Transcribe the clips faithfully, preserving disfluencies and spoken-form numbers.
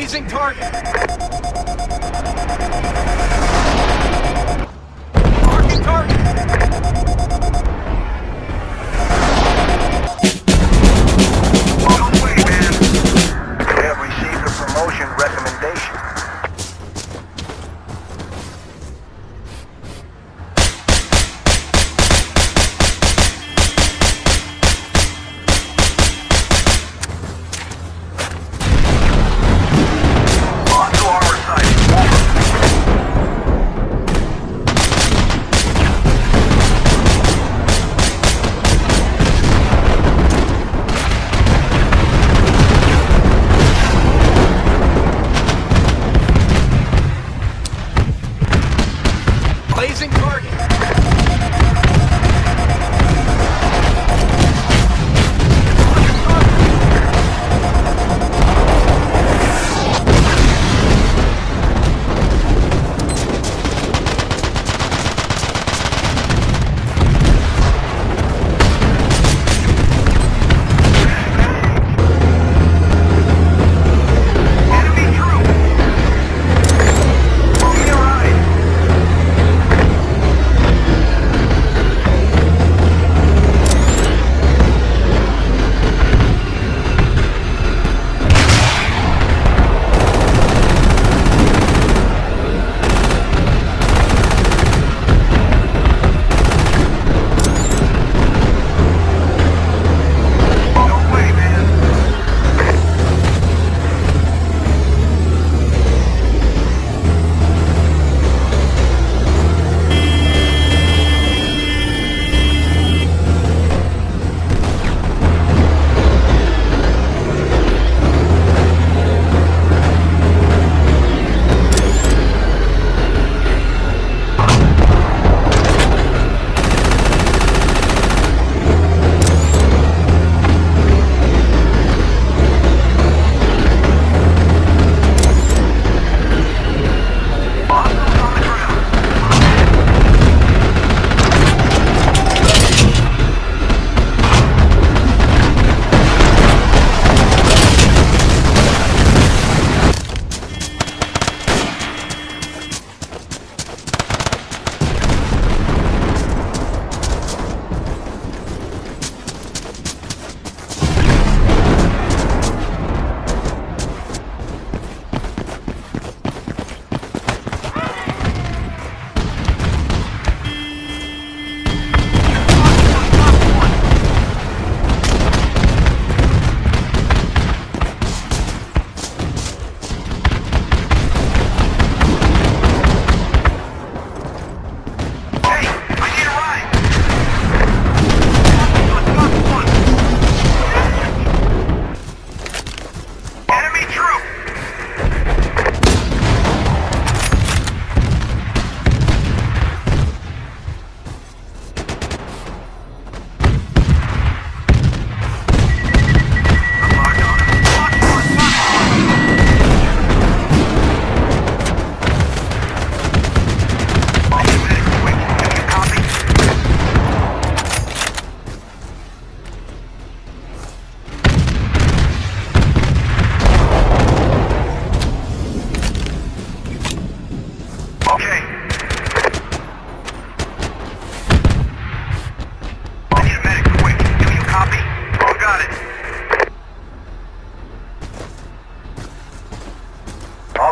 blazing target. Marking target. No way, man. They have received a promotion recommendation. Blazing target.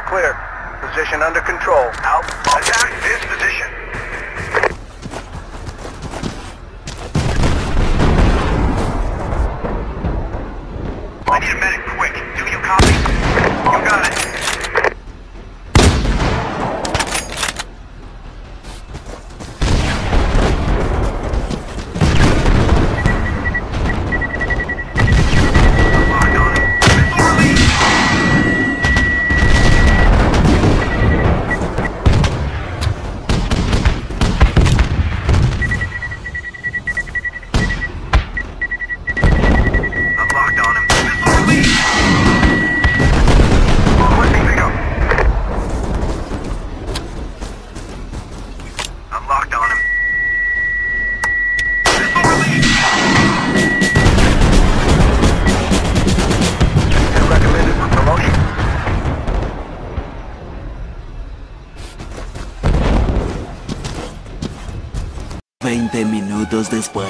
Clear. Position under control. Out. Attack this position. I need a medic quick. Do you copy? You got it. veinte minutos después.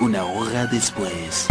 Una hora después.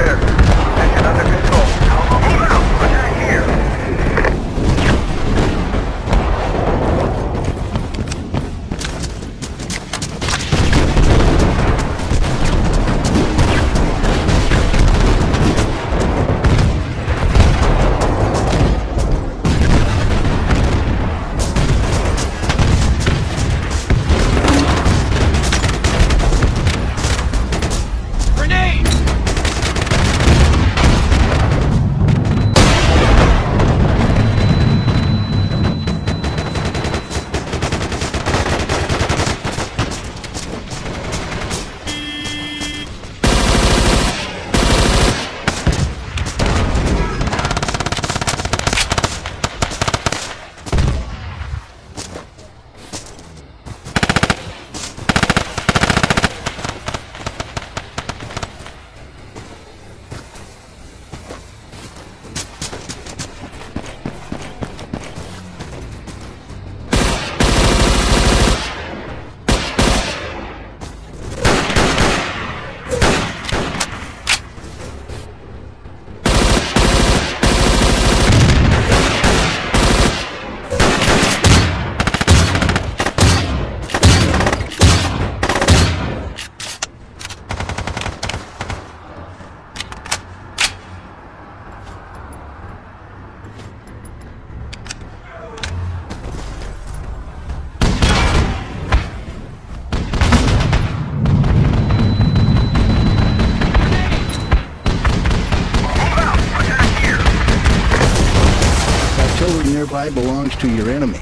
sky belongs to your enemy.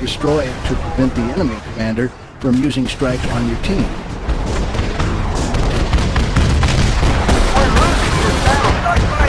Destroy it to prevent the enemy commander from using strikes on your team. We're losing this battle!